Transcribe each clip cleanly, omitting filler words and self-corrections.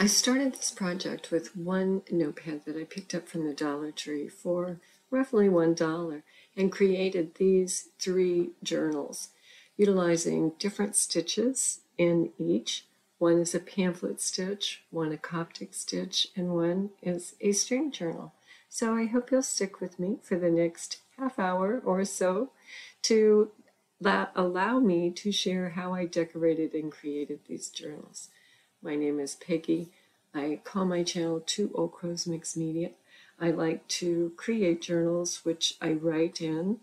I started this project with one notepad that I picked up from the Dollar Tree for roughly $1 and created these three journals utilizing different stitches in each. One is a pamphlet stitch, one a Coptic stitch, and one is a string journal. So I hope you'll stick with me for the next half hour or so to allow me to share how I decorated and created these journals. My name is Peggy. I call my channel Two Old Crows Mixed Media. I like to create journals which I write in,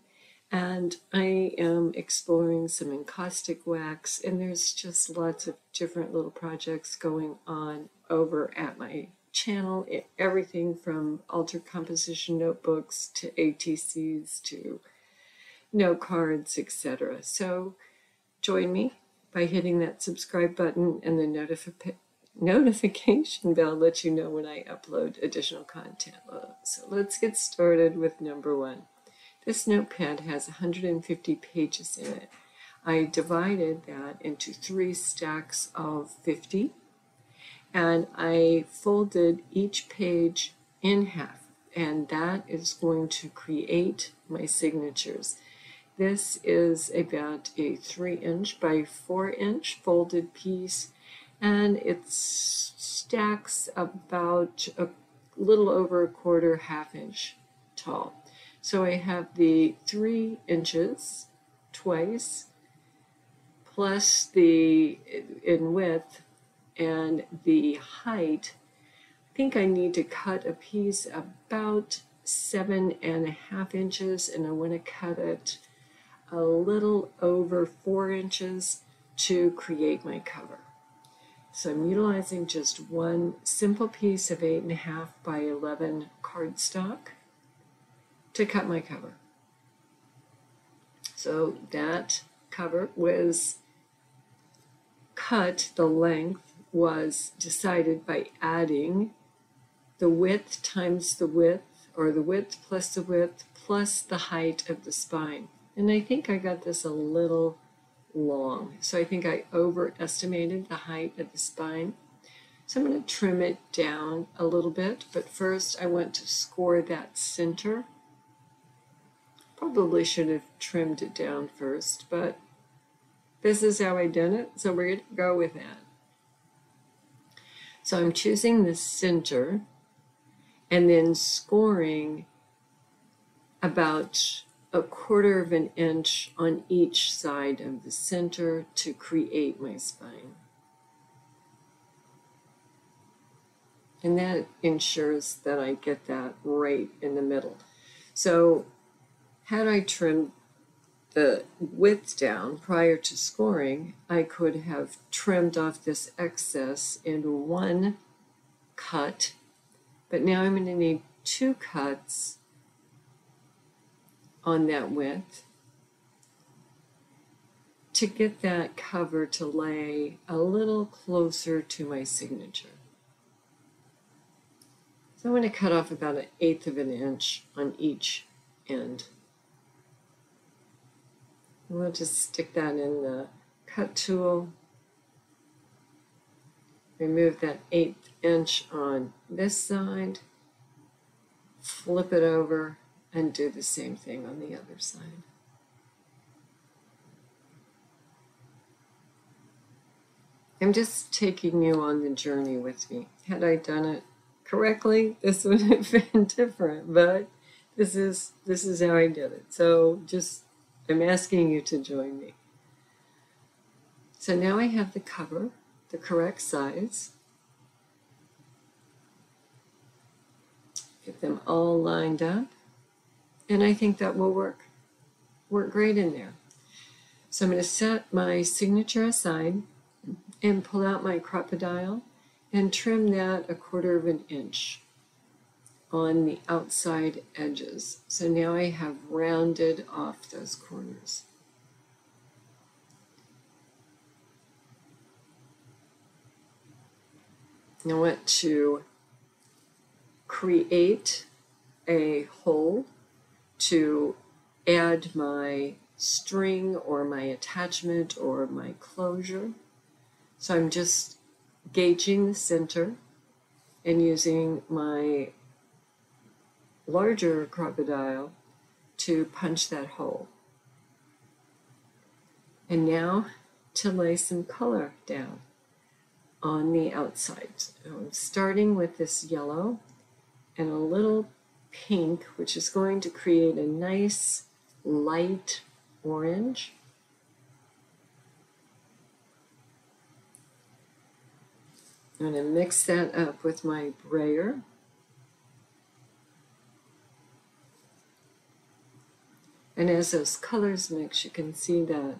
and I am exploring some encaustic wax, and there's just lots of different little projects going on over at my channel. Everything from altered composition notebooks to ATCs to note cards, etc. So join me by hitting that subscribe button, and the notification bell lets you know when I upload additional content. So let's get started with number one. This notepad has 150 pages in it. I divided that into three stacks of 50, and I folded each page in half, and that is going to create my signatures. This is about a 3" by 4" folded piece, and it stacks about a little over a ½ inch tall. So I have the 3" twice, plus the in width and the height. I think I need to cut a piece about 7.5 inches, and I want to cut it a little over 4 inches to create my cover. So I'm utilizing just one simple piece of 8.5 by 11 cardstock to cut my cover. So that cover was cut, the length was decided by adding the width times the width, or the width plus the height of the spine. And I think I got this a little long, so I think I overestimated the height of the spine. So I'm going to trim it down a little bit, but first I want to score that center. Probably should have trimmed it down first, but this is how I did it, so we're going to go with that. So I'm choosing the center and then scoring about a ¼ inch on each side of the center to create my spine. And that ensures that I get that right in the middle. So had I trimmed the width down prior to scoring, I could have trimmed off this excess in one cut, but now I'm going to need two cuts on that width to get that cover to lay a little closer to my signature. So I'm going to cut off about 1/8 inch on each end. And we'll just stick that in the cut tool, remove that 1/8 inch on this side, flip it over, and do the same thing on the other side. I'm just taking you on the journey with me. Had I done it correctly, this would have been different, but this is how I did it. So just, I'm asking you to join me. So now I have the cover, the correct size. Get them all lined up. And I think that will work great in there. So I'm going to set my signature aside and pull out my Crop-A-Dile and trim that ¼ inch on the outside edges. So now I have rounded off those corners. I want to create a hole to add my string or my attachment or my closure. So I'm just gauging the center and using my larger Crop-A-Dile to punch that hole. And now to lay some color down on the outside. So I'm starting with this yellow and a little pink, which is going to create a nice light orange. I'm going to mix that up with my brayer. And as those colors mix, you can see that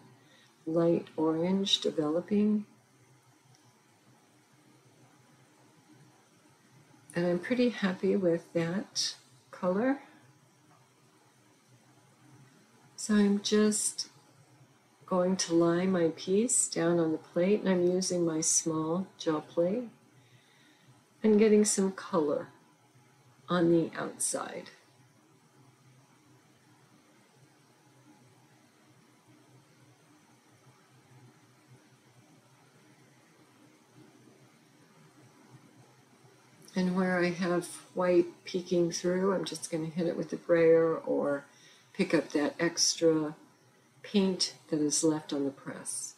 light orange developing. And I'm pretty happy with that color. So I'm just going to line my piece down on the plate, and I'm using my small gel plate and getting some color on the outside. And where I have white peeking through, I'm just going to hit it with a brayer or pick up that extra paint that is left on the press.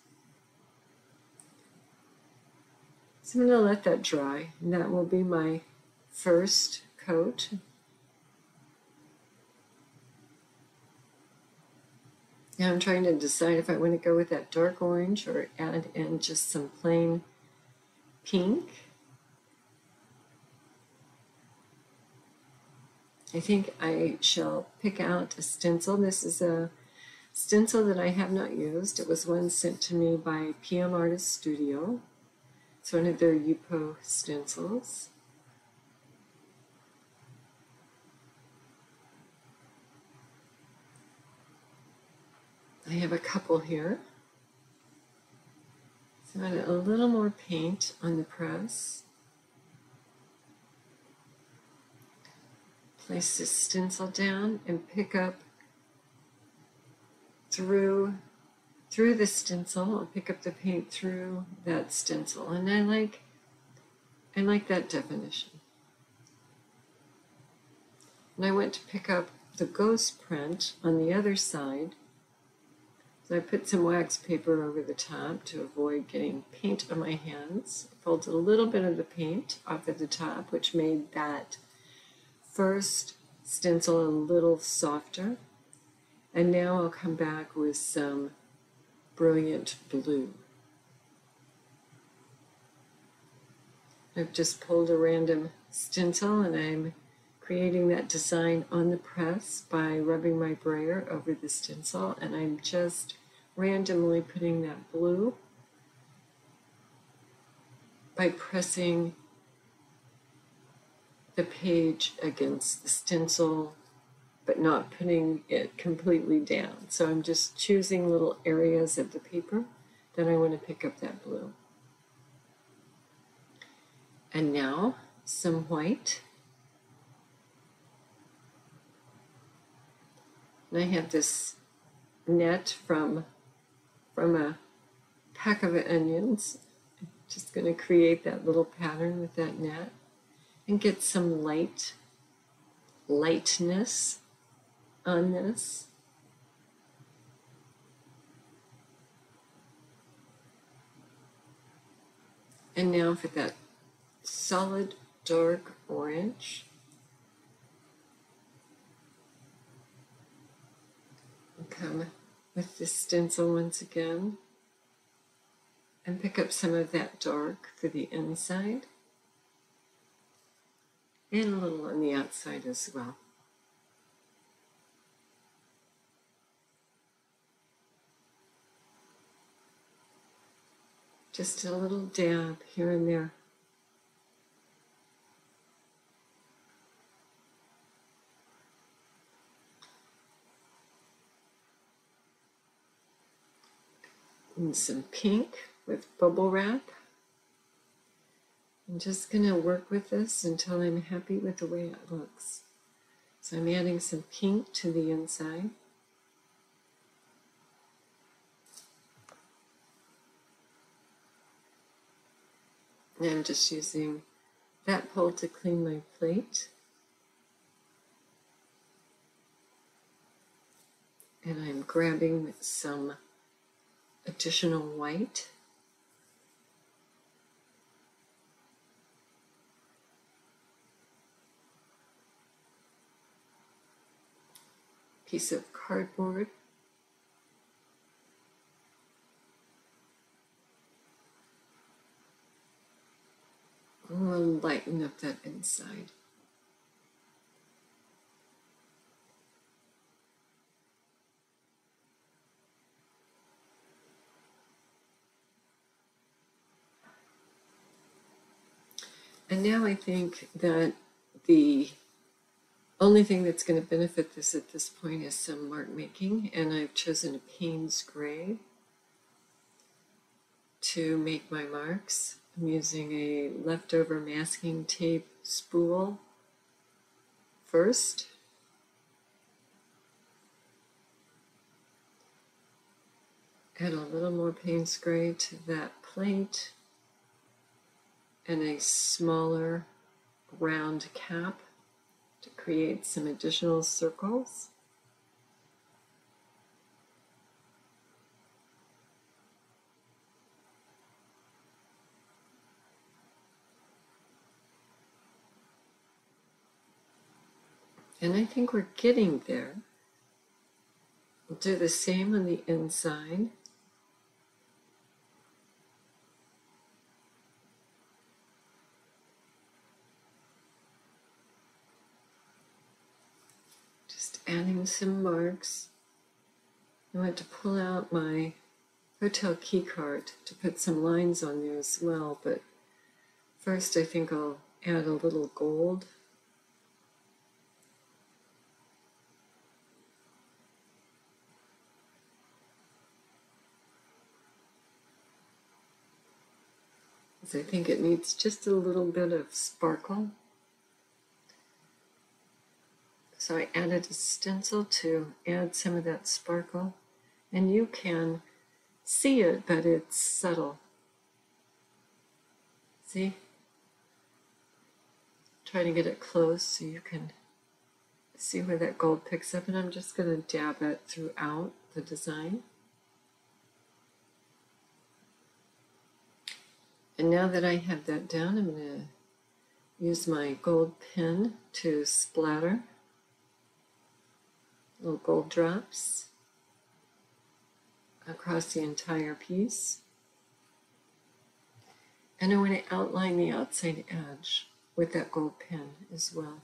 So I'm going to let that dry, and that will be my first coat. Now I'm trying to decide if I want to go with that dark orange or add in just some plain pink. I think I shall pick out a stencil. This is a stencil that I have not used. It was one sent to me by PM Artist Studio. It's one of their Yupo stencils. I have a couple here. So add a little more paint on the press. Place this stencil down and pick up through the stencil. I'll pick up the paint through that stencil, and I like that definition. And I went to pick up the ghost print on the other side, so I put some wax paper over the top to avoid getting paint on my hands. I folded a little bit of the paint off at the top, which made that first stencil a little softer, and now I'll come back with some brilliant blue. I've just pulled a random stencil, and I'm creating that design on the press by rubbing my brayer over the stencil, and I'm just randomly putting that blue by pressing the page against the stencil, but not putting it completely down. So I'm just choosing little areas of the paper that I want to pick up that blue. And now some white. And I have this net from a pack of onions. I'm just going to create that little pattern with that net. And get some lightness on this. And now for that solid dark orange, I'll come with this stencil once again and pick up some of that dark for the inside. And a little on the outside as well. Just a little dab here and there. And some pink with bubble wrap. I'm just going to work with this until I'm happy with the way it looks. So I'm adding some pink to the inside. And I'm just using Tap hold to clean my plate. And I'm grabbing some additional white. Piece of cardboard. I'm going to lighten up that inside. And now I think that the only thing that's going to benefit this at this point is some mark making, and I've chosen a Payne's Gray to make my marks. I'm using a leftover masking tape spool first. Add a little more Payne's Gray to that plate and a smaller round cap to create some additional circles. And I think we're getting there. We'll do the same on the inside. Adding some marks. I went to pull out my hotel key card to put some lines on there as well, but first I think I'll add a little gold. So I think it needs just a little bit of sparkle. So I added a stencil to add some of that sparkle, and you can see it, but it's subtle. See? Try to get it close so you can see where that gold picks up, and I'm just going to dab it throughout the design. And now that I have that down, I'm going to use my gold pen to splatter little gold drops across the entire piece. And I want to outline the outside edge with that gold pen as well.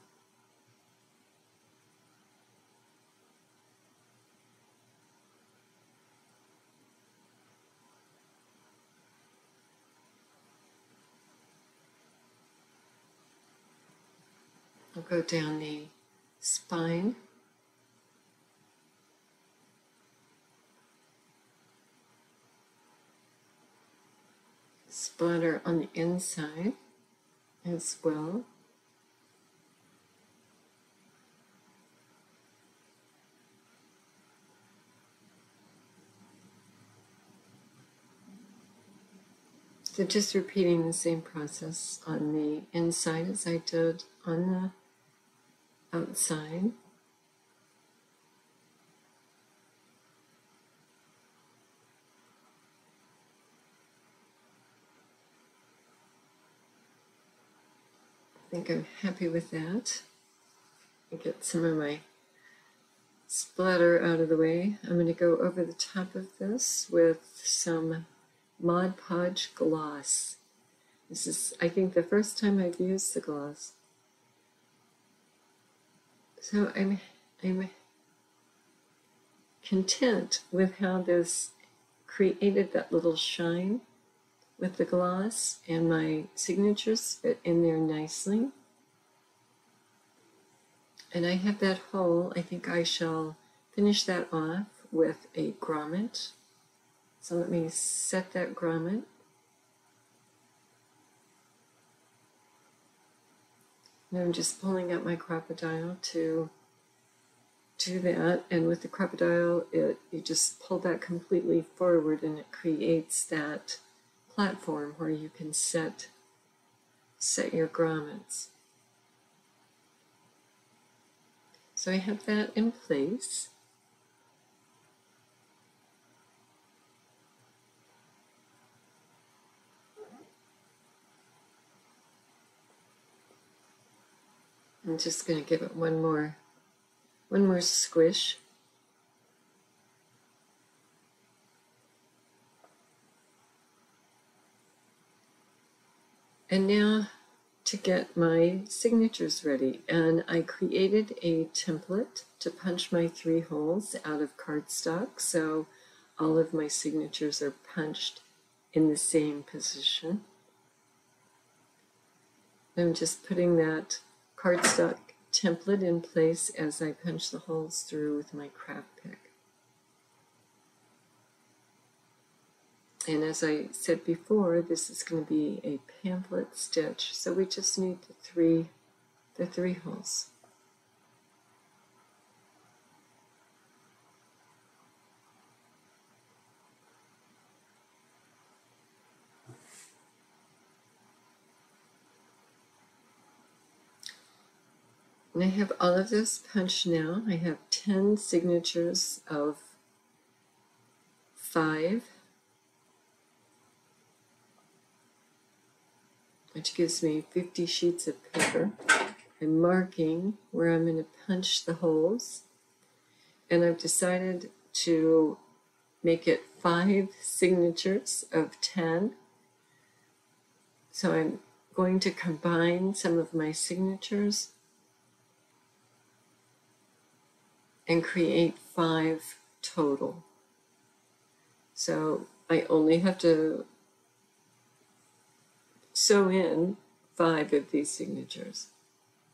I'll go down the spine. Splatter on the inside as well. So just repeating the same process on the inside as I did on the outside. I think I'm happy with that. I'll get some of my splatter out of the way. I'm going to go over the top of this with some Mod Podge gloss. This is, I think, the first time I've used the gloss. So I'm content with how this created that little shine with the gloss, and my signatures fit in there nicely. And I have that hole. I think I shall finish that off with a grommet. So let me set that grommet. And I'm just pulling out my Crop-A-Dile to do that. And with the Crop-A-Dile, you just pull that completely forward and it creates that platform where you can set set your grommets. So I have that in place. I'm just going to give it one more squish. And now to get my signatures ready, and I created a template to punch my 3 holes out of cardstock, so all of my signatures are punched in the same position. I'm just putting that cardstock template in place as I punch the holes through with my craft pick. And as I said before, this is going to be a pamphlet stitch, so we just need the three holes. And I have all of this punched now. I have 10 signatures of 5. Which gives me 50 sheets of paper. I'm marking where I'm going to punch the holes, and I've decided to make it 5 signatures of 10. So I'm going to combine some of my signatures and create 5 total. So I only have to sew in 5 of these signatures.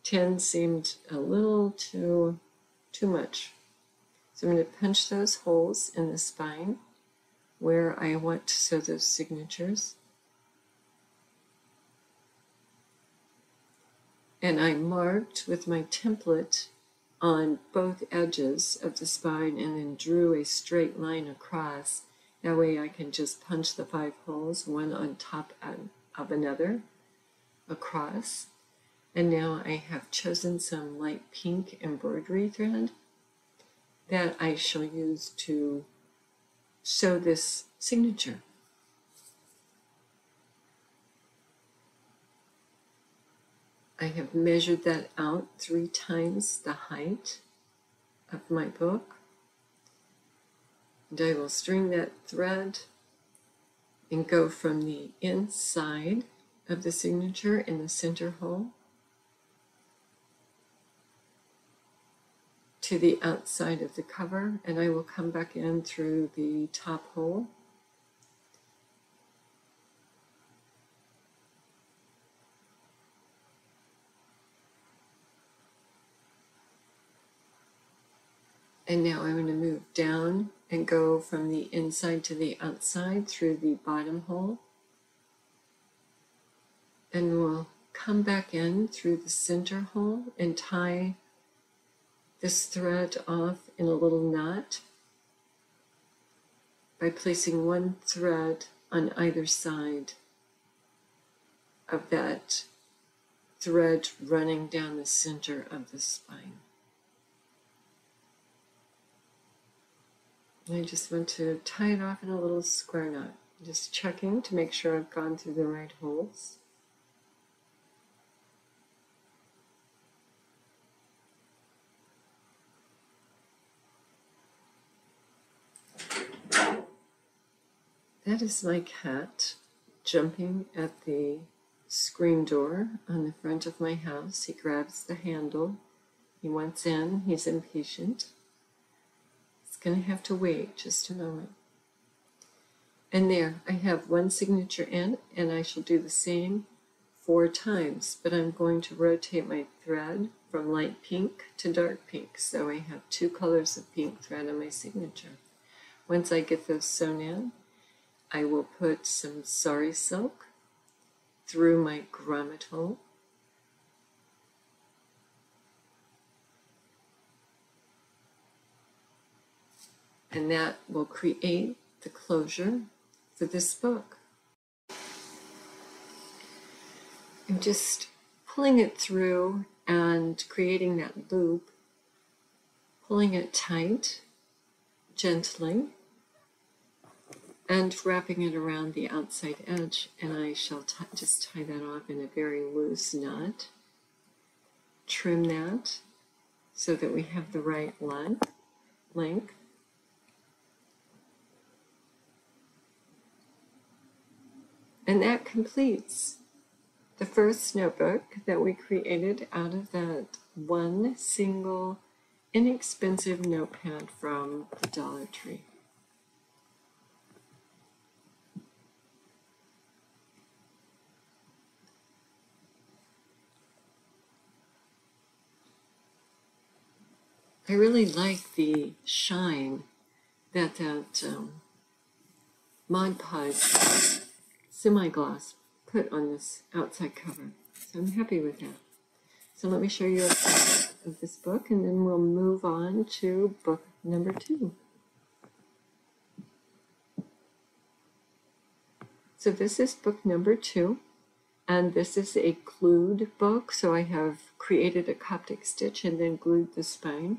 10 seemed a little too much. So I'm going to punch those holes in the spine where I want to sew those signatures. And I marked with my template on both edges of the spine and then drew a straight line across. That way I can just punch the 5 holes, one on top of another across. And now I have chosen some light pink embroidery thread that I shall use to sew this signature. I have measured that out 3 times the height of my book, and I will string that thread and go from the inside of the signature in the center hole to the outside of the cover, and I will come back in through the top hole. And now I'm going to move down and go from the inside to the outside through the bottom hole. And we'll come back in through the center hole and tie this thread off in a little knot by placing 1 thread on either side of that thread running down the center of the spine. I just want to tie it off in a little square knot, just checking to make sure I've gone through the right holes. That is my cat jumping at the screen door on the front of my house. He grabs the handle. He wants in. He's impatient. Going to have to wait just a moment. And there, I have 1 signature in, and I shall do the same 4 times, but I'm going to rotate my thread from light pink to dark pink, so I have 2 colors of pink thread on my signature. Once I get those sewn in, I will put some sari silk through my grommet hole. And that will create the closure for this book. I'm just pulling it through and creating that loop, pulling it tight, gently, and wrapping it around the outside edge, and I shall just tie that off in a very loose knot. Trim that so that we have the right length. And that completes the first notebook that we created out of that one single inexpensive notepad from the Dollar Tree. I really like the shine that Mod Podge semi-gloss put on this outside cover. So I'm happy with that. So let me show you a picture of this book, and then we'll move on to book number 2. So this is book number 2, and this is a glued book. So I have created a Coptic stitch and then glued the spine.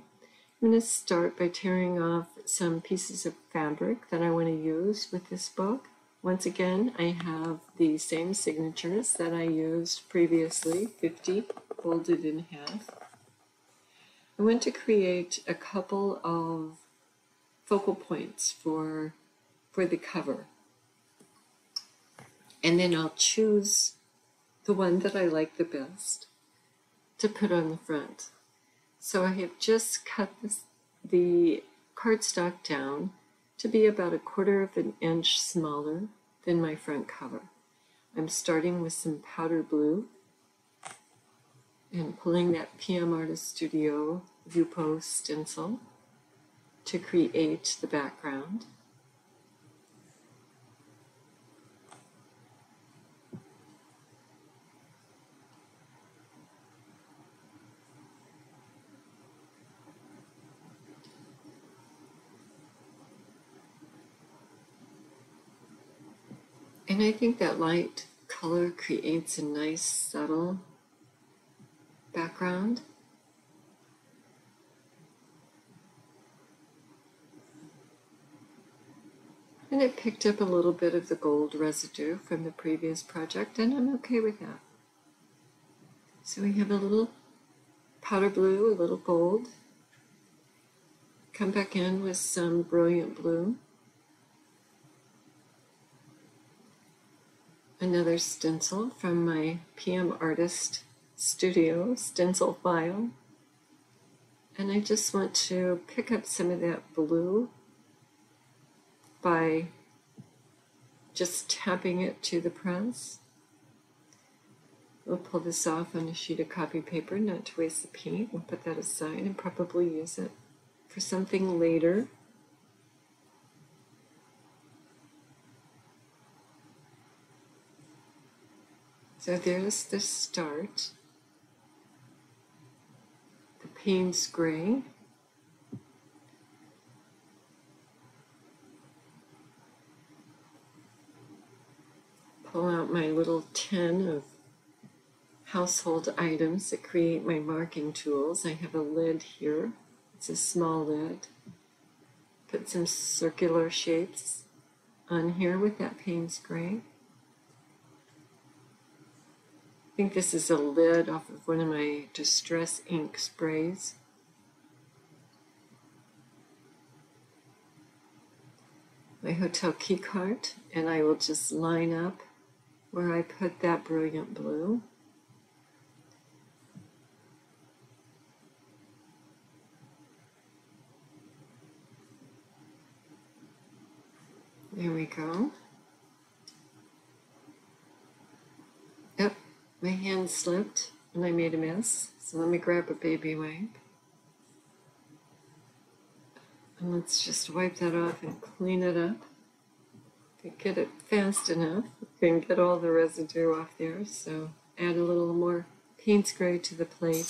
I'm going to start by tearing off some pieces of fabric that I want to use with this book. Once again, I have the same signatures that I used previously, 50 folded in half. I want to create a couple of focal points for the cover. And then I'll choose the one that I like the best to put on the front. So I have just cut the cardstock down to be about 1/4 of an inch smaller than my front cover. I'm starting with some powder blue and pulling that PM Artist Studio Yupo stencil to create the background. And I think that light color creates a nice, subtle background. And it picked up a little bit of the gold residue from the previous project, and I'm okay with that. So we have a little powder blue, a little gold. Come back in with some brilliant blue. Another stencil from my PM Artist Studio stencil file. And I just want to pick up some of that blue by just tapping it to the press. We'll pull this off on a sheet of copy paper, not to waste the paint. We'll put that aside and probably use it for something later. So there's the start, the Payne's Gray. Pull out my little tin of household items that create my marking tools. I have a lid here, it's a small lid. Put some circular shapes on here with that Payne's Gray. I think this is a lid off of one of my distress ink sprays. My hotel key card, and I will just line up where I put that brilliant blue. There we go. My hand slipped and I made a mess, so let me grab a baby wipe. And let's just wipe that off and clean it up. If I get it fast enough, I can get all the residue off there, so add a little more Payne's Gray to the plate,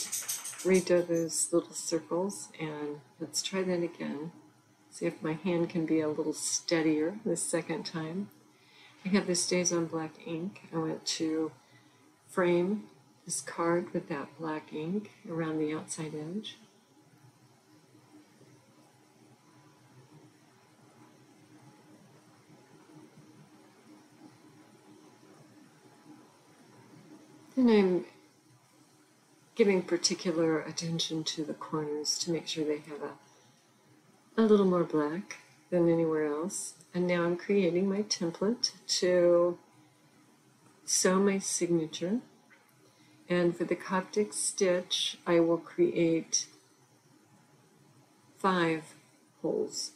redo those little circles, and let's try that again. See if my hand can be a little steadier the second time. I have this StazOn black ink. I went to frame this card with that black ink around the outside edge. Then I'm giving particular attention to the corners to make sure they have a little more black than anywhere else. And now I'm creating my template to sew my signature. And for the Coptic stitch, I will create 5 holes,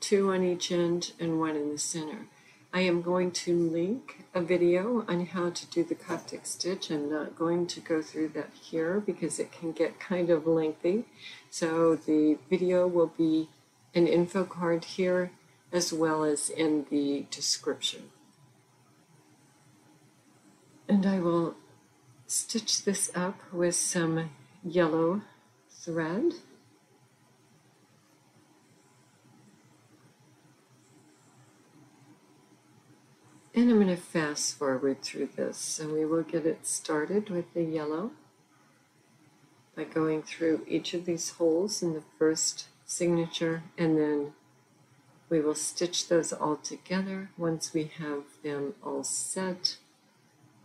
2 on each end and 1 in the center. I am going to link a video on how to do the Coptic stitch. I'm not going to go through that here because it can get kind of lengthy. So the video will be an info card here as well as in the description. And I will stitch this up with some yellow thread. And I'm going to fast forward through this, and we will get it started with the yellow by going through each of these holes in the first signature, and then we will stitch those all together. Once we have them all set,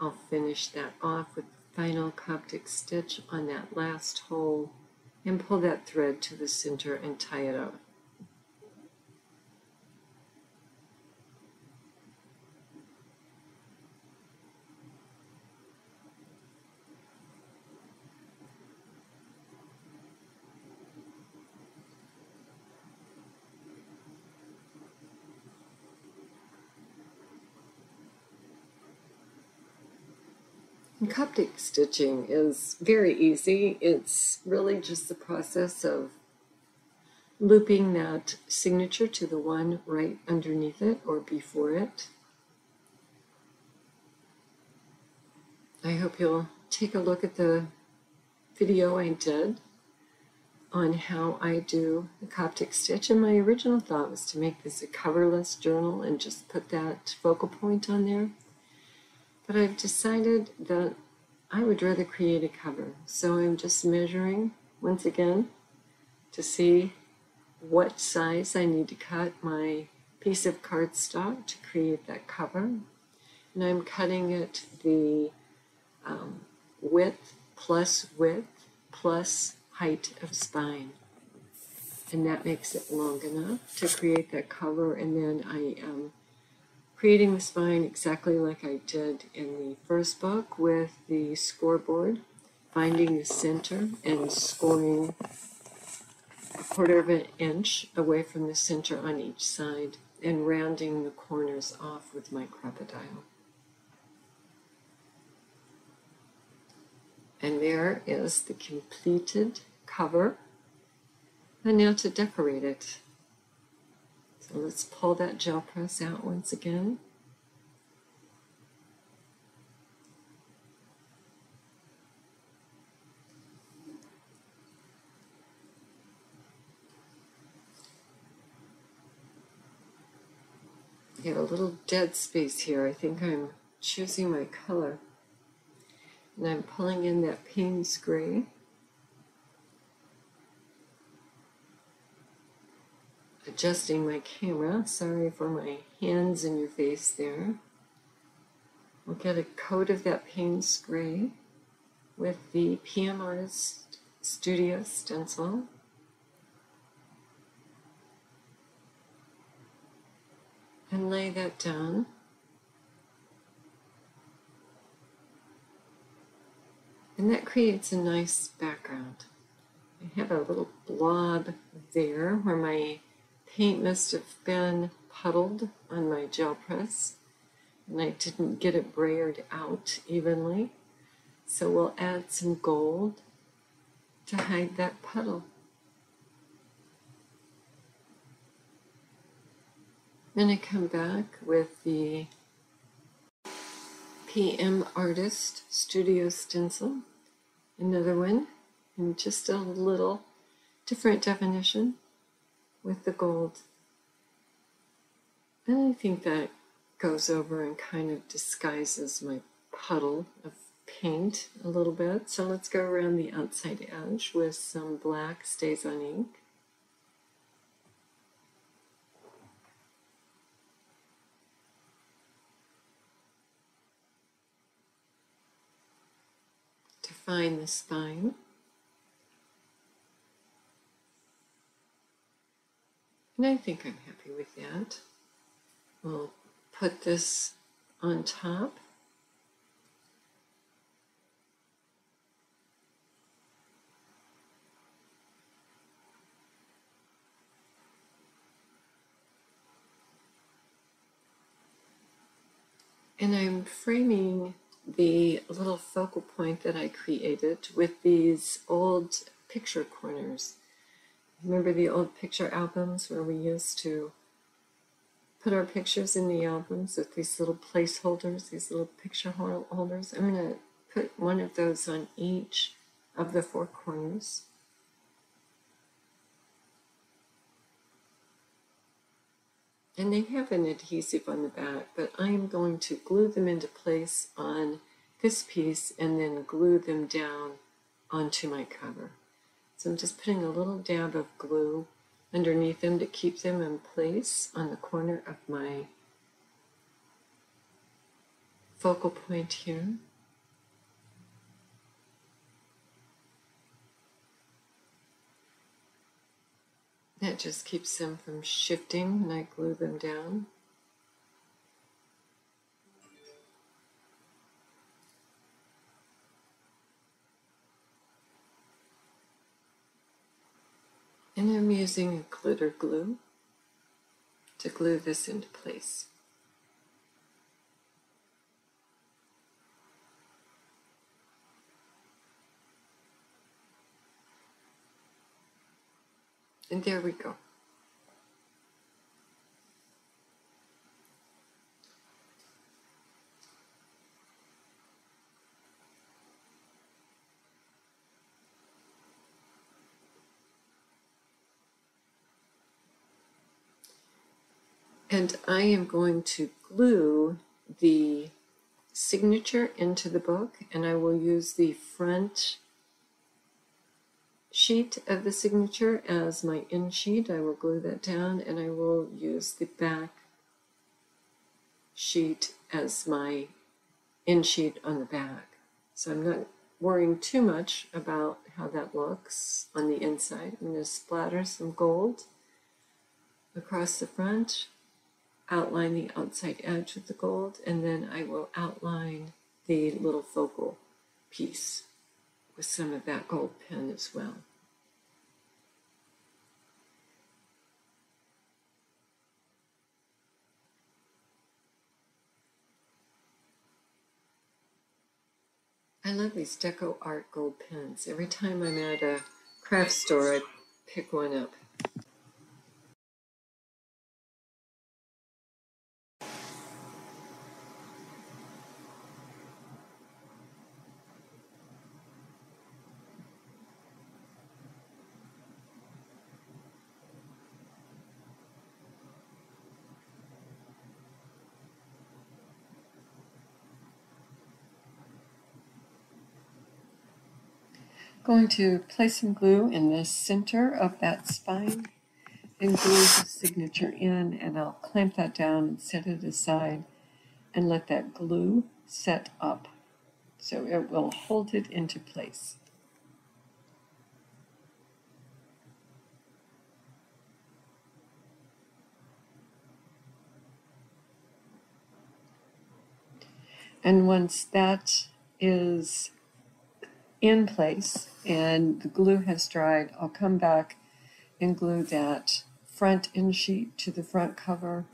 I'll finish that off with the final Coptic stitch on that last hole and pull that thread to the center and tie it up. Coptic stitching is very easy. It's really just the process of looping that signature to the one right underneath it or before it. I hope you'll take a look at the video I did on how I do the Coptic stitch, and my original thought was to make this a coverless journal and just put that focal point on there. But I've decided that I would rather create a cover. So I'm just measuring once again to see what size I need to cut my piece of cardstock to create that cover. And I'm cutting it the width plus height of spine. And that makes it long enough to create that cover. And then I am creating the spine exactly like I did in the first book with the scoreboard, finding the center and scoring 1/4 inch away from the center on each side and rounding the corners off with my Crop-A-Dile. And there is the completed cover. And now to decorate it. So let's pull that gel press out once again. I have a little dead space here. I think I'm choosing my color. And I'm pulling in that Payne's Gray. Adjusting my camera, sorry for my hands in your face there. We'll get a coat of that Payne's Gray with the PM Artist Studio stencil. And lay that down. And that creates a nice background. I have a little blob there where my paint must have been puddled on my gel press, and I didn't get it brayered out evenly. So we'll add some gold to hide that puddle. Then I come back with the PM Artist Studio stencil, another one, and just a little different definition with the gold. And I think that goes over and kind of disguises my puddle of paint a little bit. So let's go around the outside edge with some black StazOn ink. Define the spine. And I think I'm happy with that. We'll put this on top. And I'm framing the little focal point that I created with these old picture corners. Remember the old picture albums where we used to put our pictures in the albums with these little placeholders, these little picture holders? I'm going to put one of those on each of the four corners. And they have an adhesive on the back, but I am going to glue them into place on this piece and then glue them down onto my cover. So I'm just putting a little dab of glue underneath them to keep them in place on the corner of my focal point here. That just keeps them from shifting when I glue them down. And I'm using a glitter glue to glue this into place. And there we go. And I am going to glue the signature into the book, and I will use the front sheet of the signature as my end sheet. I will glue that down, and I will use the back sheet as my end sheet on the back. So I'm not worrying too much about how that looks on the inside. I'm going to splatter some gold across the front, outline the outside edge with the gold, and then I will outline the little focal piece with some of that gold pen as well. I love these Deco Art gold pens. Every time I'm at a craft store, I pick one up. Going to place some glue in the center of that spine and glue the signature in, and I'll clamp that down and set it aside and let that glue set up so it will hold it into place. And once that is in place and the glue has dried, I'll come back and glue that front end sheet to the front cover,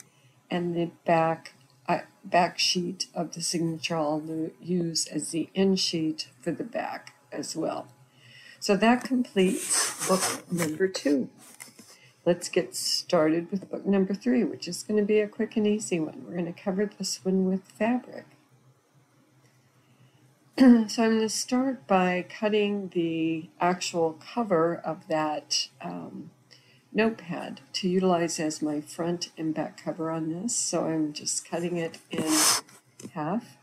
and the back sheet of the signature I'll use as the end sheet for the back as well. So that completes book number 2. Let's get started with book number 3, which is going to be a quick and easy one. We're going to cover this one with fabric. So I'm going to start by cutting the actual cover of that notepad to utilize as my front and back cover on this. So I'm just cutting it in half.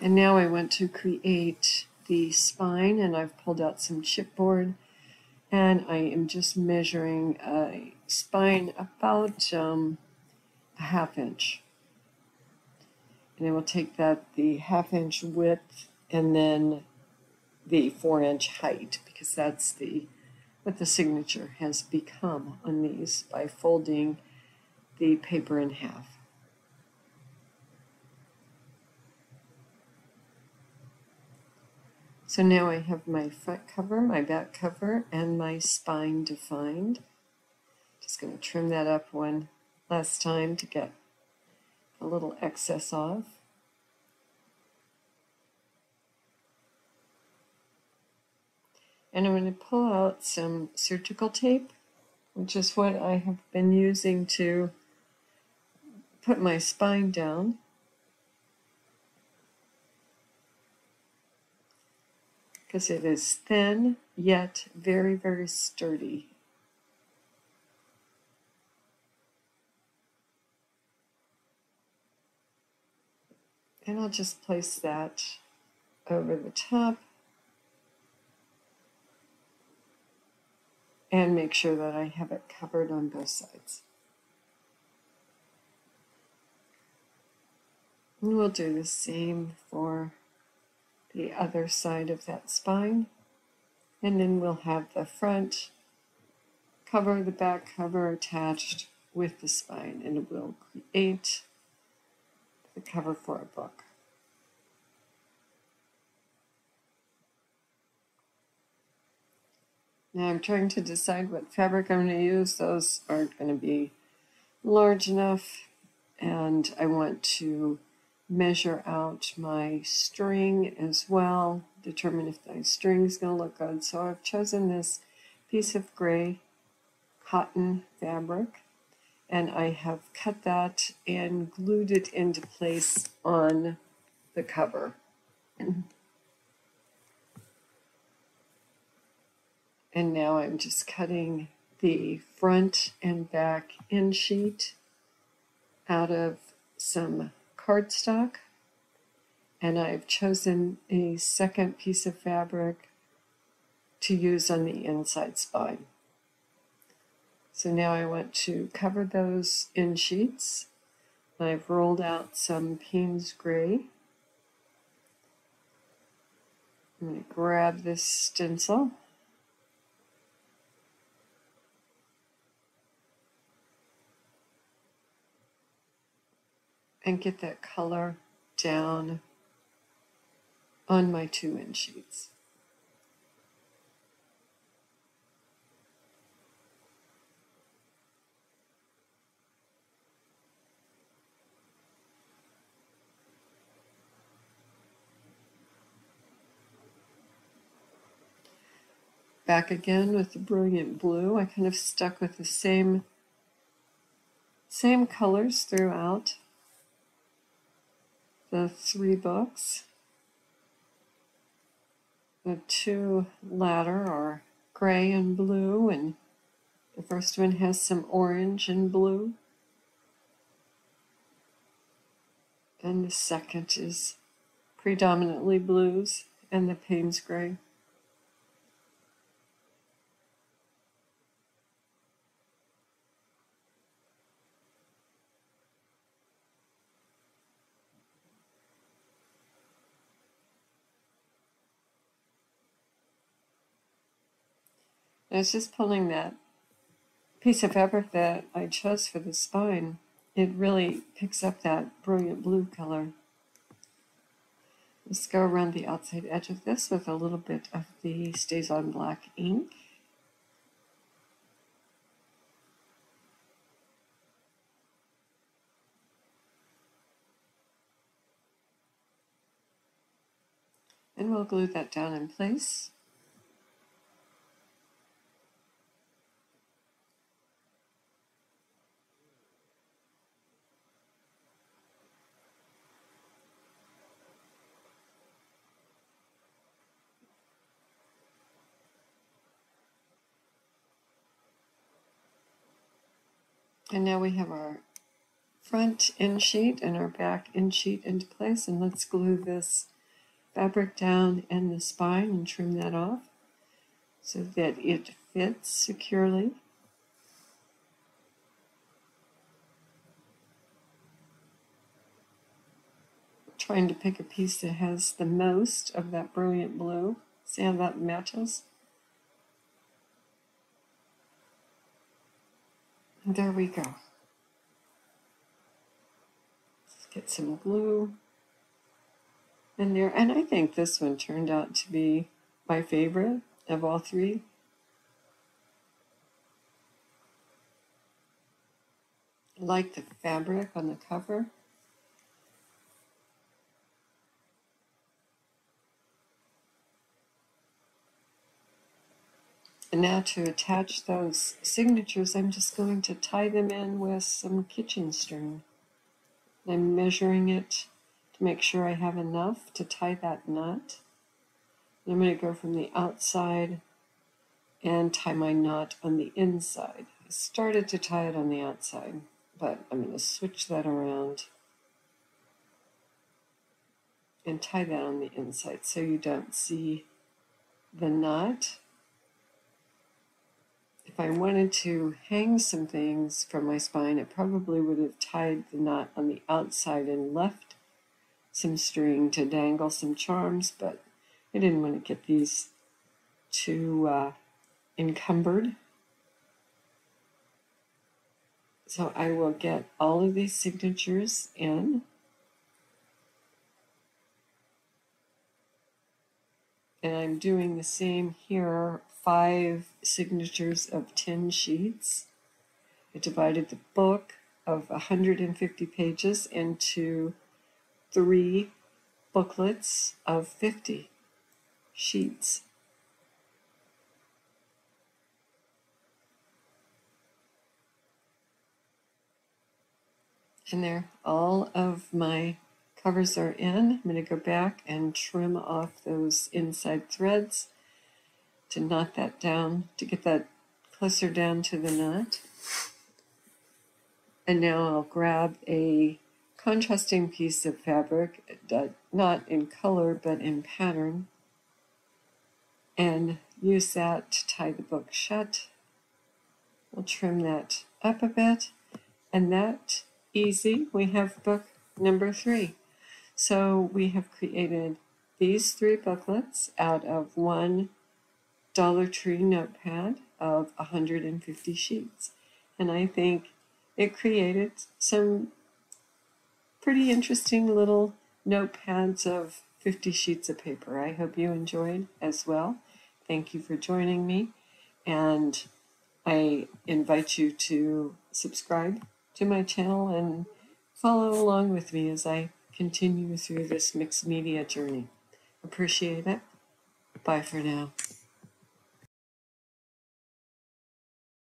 And now I went to create the spine, and I've pulled out some chipboard, and I am just measuring a spine about a ½ inch. And I will take that, the ½ inch width, and then the 4 inch height, because that's the what the signature has become on these by folding the paper in half. So now I have my front cover, my back cover, and my spine defined. Just going to trim that up one last time to get a little excess off. And I'm going to pull out some surgical tape, which is what I have been using to put my spine down. Because it is thin, yet very, very sturdy. And I'll just place that over the top and make sure that I have it covered on both sides. And we'll do the same for the other side of that spine, and then we'll have the front cover, the back cover attached with the spine, and it will create the cover for a book. Now I'm trying to decide what fabric I'm going to use. Those aren't going to be large enough, and I want to measure out my string as well, determine if my string is going to look good. So I've chosen this piece of gray cotton fabric, and I have cut that and glued it into place on the cover. And now I'm just cutting the front and back end sheet out of some cardstock, and I've chosen a second piece of fabric to use on the inside spine. So now I want to cover those end sheets. I've rolled out some Payne's Gray. I'm going to grab this stencil. And get that color down on my 2-inch sheets. Back again with the brilliant blue. I kind of stuck with the same colors throughout the 3 books. The 2 latter are gray and blue, and the first one has some orange and blue. And the second is predominantly blues and the Payne's Gray. I was just pulling that piece of fabric that I chose for the spine. It really picks up that brilliant blue color. Let's go around the outside edge of this with a little bit of the StazOn black ink. And we'll glue that down in place. And now we have our front end sheet and our back end sheet into place, and let's glue this fabric down and the spine and trim that off so that it fits securely. Trying to pick a piece that has the most of that brilliant blue. See how that matches? And there we go. Let's get some blue in there. And I think this one turned out to be my favorite of all three. I like the fabric on the cover. And now to attach those signatures, I'm just going to tie them in with some kitchen string. I'm measuring it to make sure I have enough to tie that knot. And I'm going to go from the outside and tie my knot on the inside. I started to tie it on the outside, but I'm going to switch that around and tie that on the inside so you don't see the knot. If I wanted to hang some things from my spine, it probably would have tied the knot on the outside and left some string to dangle some charms, but I didn't want to get these too encumbered. So I will get all of these signatures in. And I'm doing the same here, 5 signatures of 10 sheets. I divided the book of 150 pages into 3 booklets of 50 sheets. And there, all of my covers are in. I'm going to go back and trim off those inside threads to knot that down, to get that closer down to the knot. And now I'll grab a contrasting piece of fabric, not in color but in pattern, and use that to tie the book shut. We'll trim that up a bit, and that's easy. We have book number 3. So we have created these 3 booklets out of one Dollar Tree notepad of 150 sheets. And I think it created some pretty interesting little notepads of 50 sheets of paper. I hope you enjoyed as well. Thank you for joining me. And I invite you to subscribe to my channel and follow along with me as I continue through this mixed media journey. Appreciate it. Bye for now.